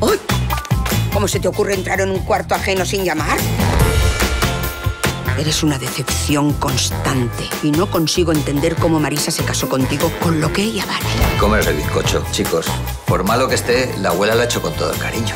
¡Uy! ¿Cómo se te ocurre entrar en un cuarto ajeno sin llamar? Eres una decepción constante y no consigo entender cómo Marisa se casó contigo con lo que ella vale. Comeros el bizcocho, chicos. Por malo que esté, la abuela lo ha hecho con todo el cariño.